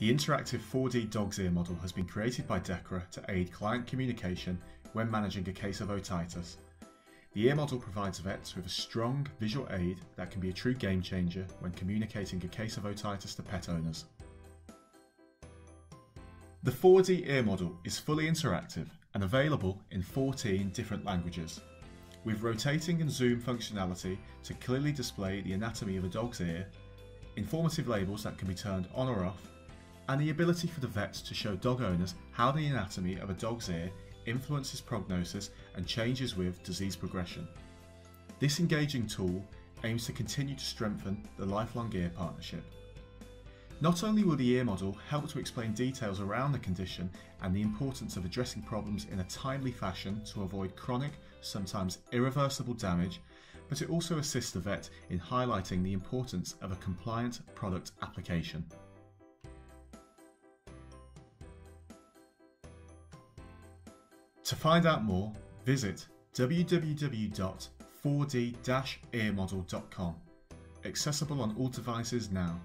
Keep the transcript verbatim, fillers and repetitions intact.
The interactive four D dog's ear model has been created by Dechra to aid client communication when managing a case of otitis. The ear model provides vets with a strong visual aid that can be a true game changer when communicating a case of otitis to pet owners. The four D ear model is fully interactive and available in fourteen different languages, with rotating and zoom functionality to clearly display the anatomy of a dog's ear, informative labels that can be turned on or off, and the ability for the vets to show dog owners how the anatomy of a dog's ear influences prognosis and changes with disease progression. This engaging tool aims to continue to strengthen the lifelong ear partnership. Not only will the ear model help to explain details around the condition and the importance of addressing problems in a timely fashion to avoid chronic, sometimes irreversible damage, but it also assists the vet in highlighting the importance of a compliant product application. To find out more, visit w w w dot four d dash ear model dot com. Accessible on all devices now.